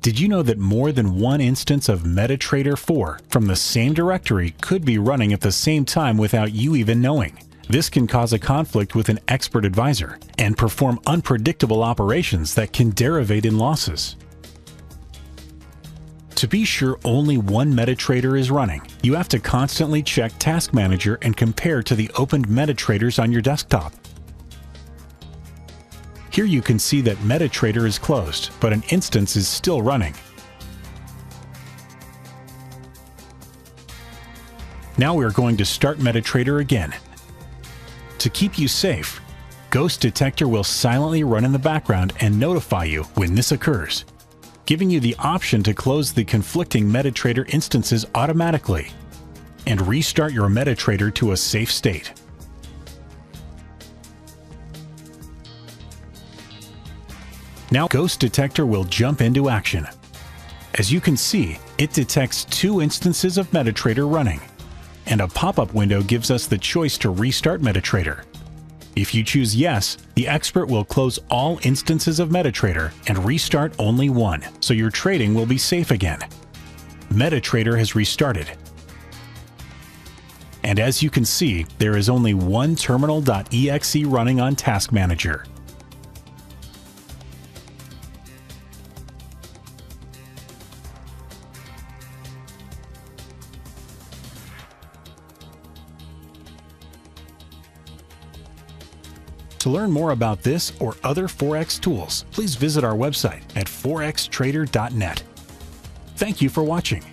Did you know that more than one instance of MetaTrader 4 from the same directory could be running at the same time without you even knowing? This can cause a conflict with an expert advisor and perform unpredictable operations that can derivate in losses. To be sure only one MetaTrader is running, you have to constantly check Task Manager and compare to the opened MetaTraders on your desktop. Here you can see that MetaTrader is closed, but an instance is still running. Now we're going to start MetaTrader again. To keep you safe, Ghost Detector will silently run in the background and notify you when this occurs, giving you the option to close the conflicting MetaTrader instances automatically and restart your MetaTrader to a safe state. Now Ghost Detector will jump into action. As you can see, it detects two instances of MetaTrader running, and a pop-up window gives us the choice to restart MetaTrader. If you choose yes, the expert will close all instances of MetaTrader and restart only one, so your trading will be safe again. MetaTrader has restarted. And as you can see, there is only one terminal.exe running on Task Manager. To learn more about this or other Forex tools, please visit our website at 4xTrader.net. Thank you for watching.